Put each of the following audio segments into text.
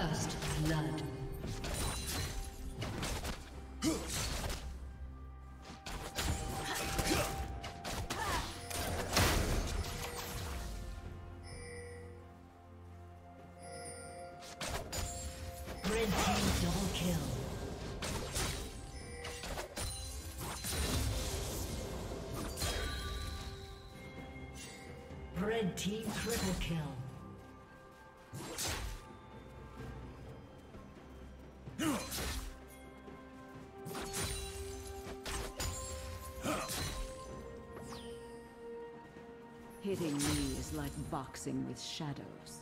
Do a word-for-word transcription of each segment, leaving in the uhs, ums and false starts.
First blood. Red team triple kill. Hitting me is like boxing with shadows.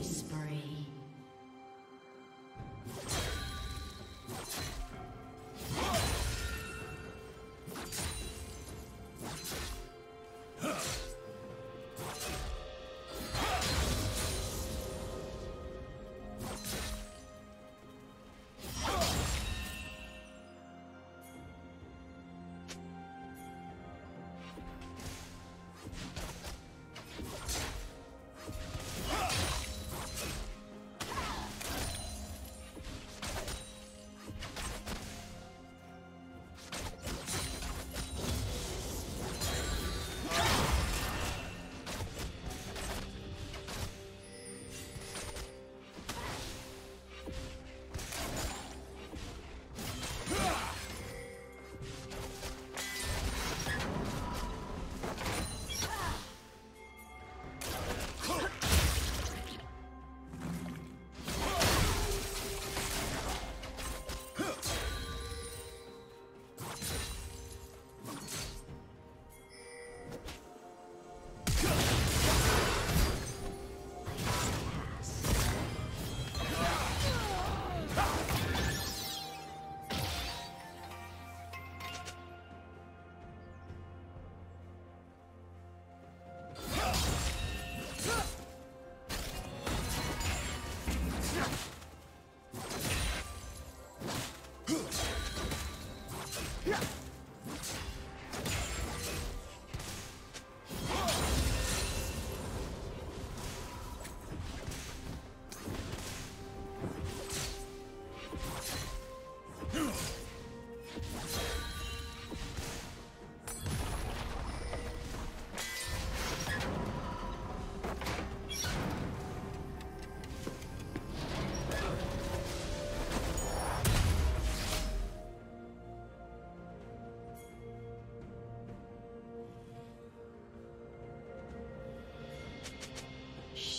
Spree.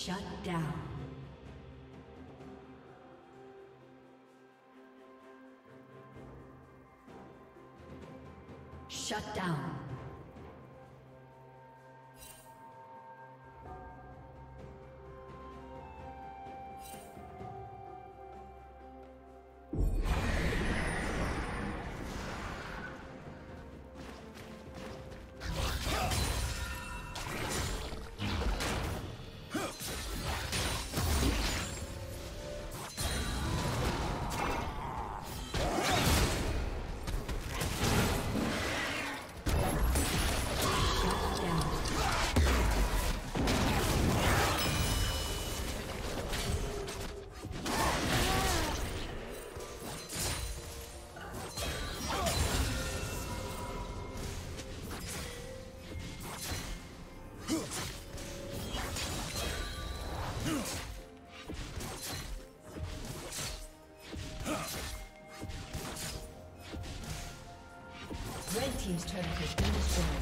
Shut down. Shut down. Team's turn to do this one.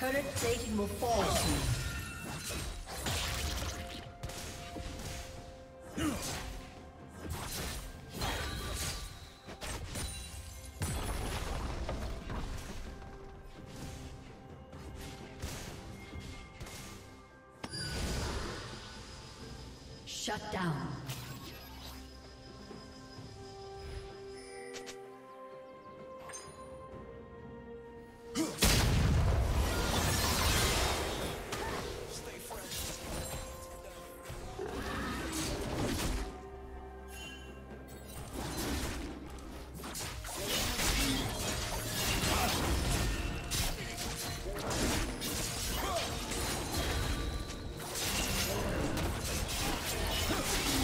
Current plating will fall soon. Shut down. Let's go.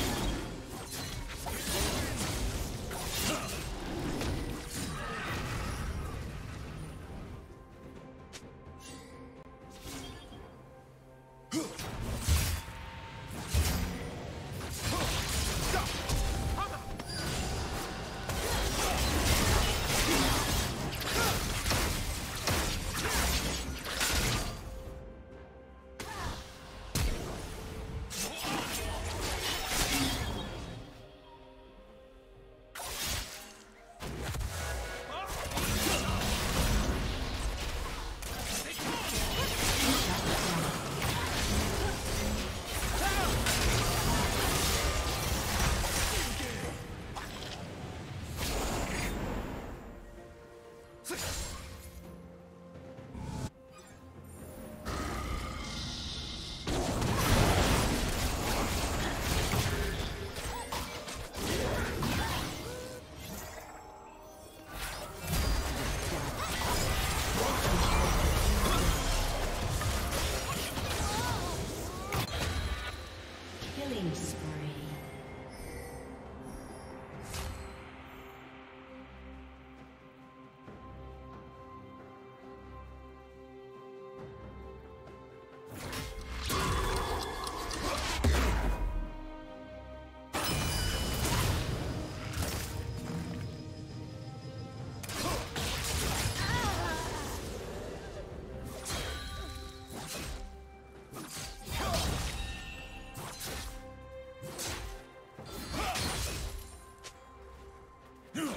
Blue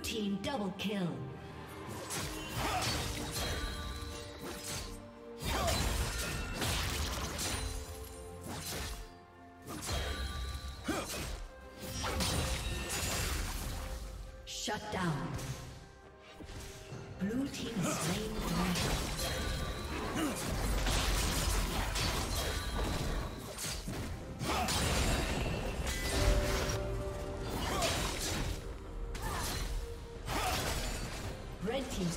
team double kill. Shut down. Blue team slain dragon. Red team's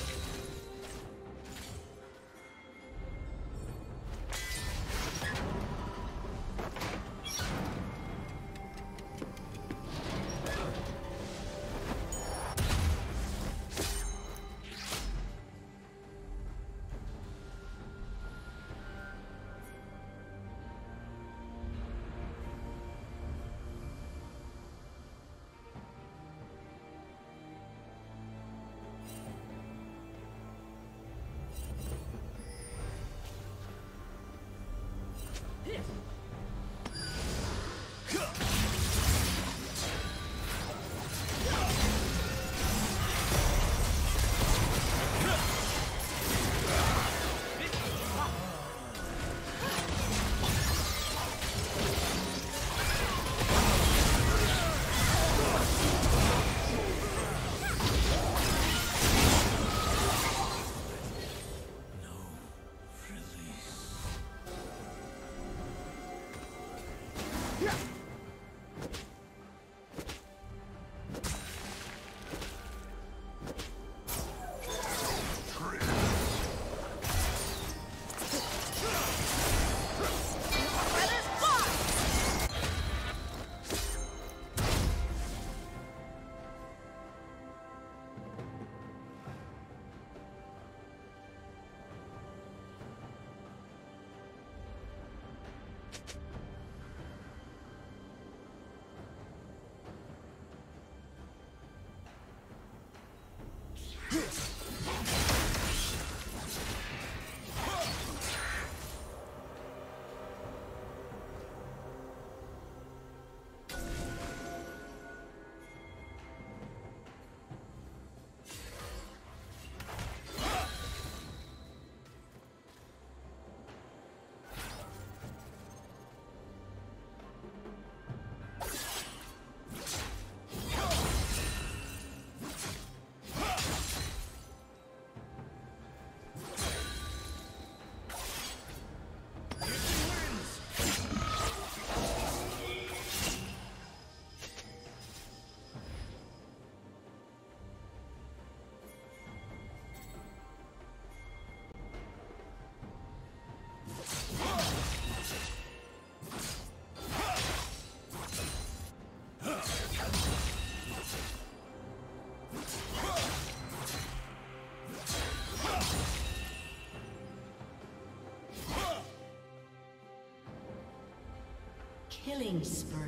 Killing spree.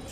Red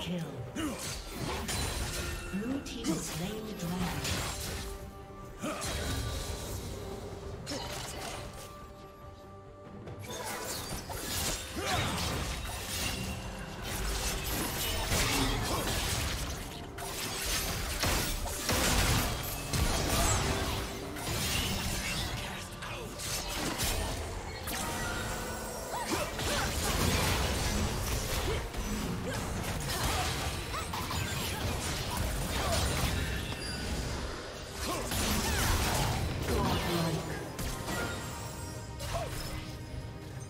Kill. Blue team has slain the dragon.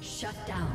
Shut down.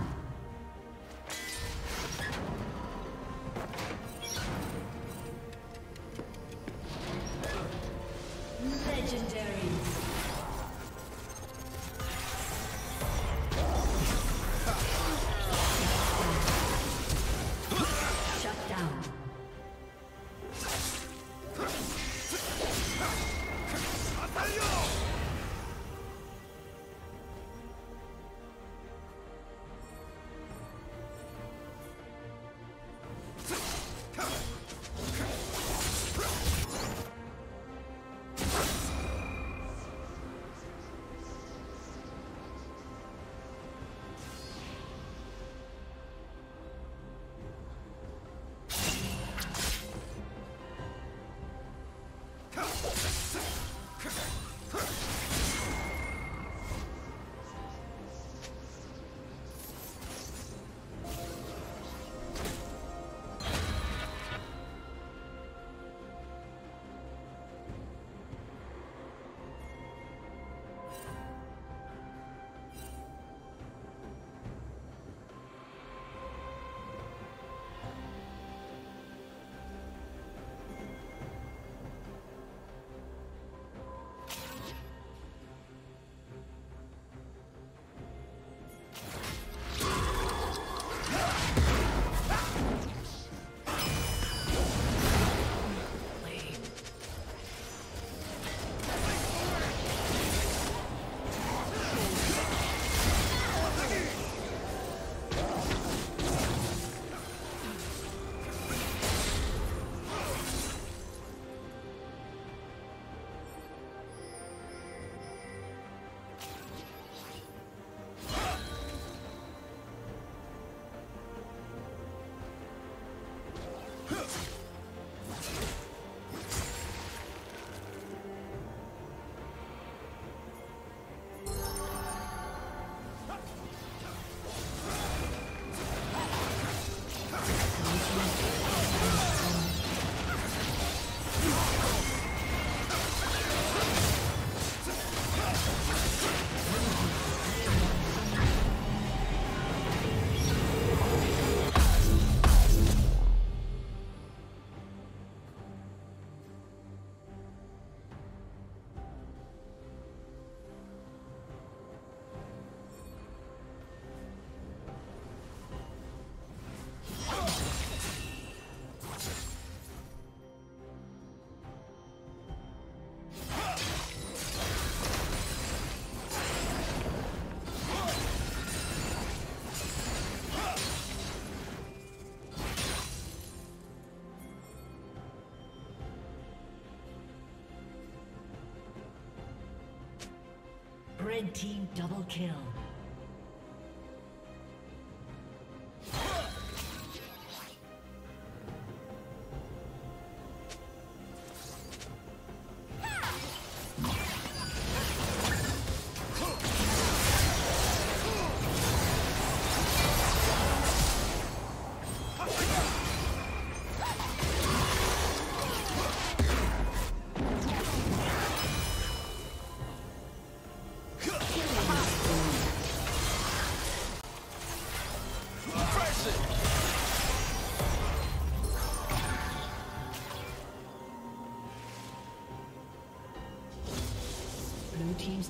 Red team double kill. Team's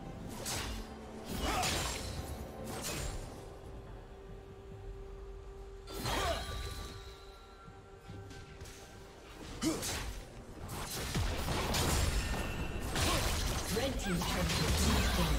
Red team's turret has been destroyed.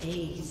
Hey.